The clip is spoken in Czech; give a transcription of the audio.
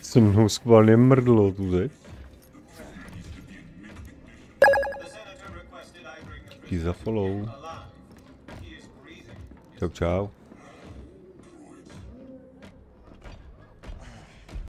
Se mnou skválně mrdlo tudy. Díky za follow. Čau, čau.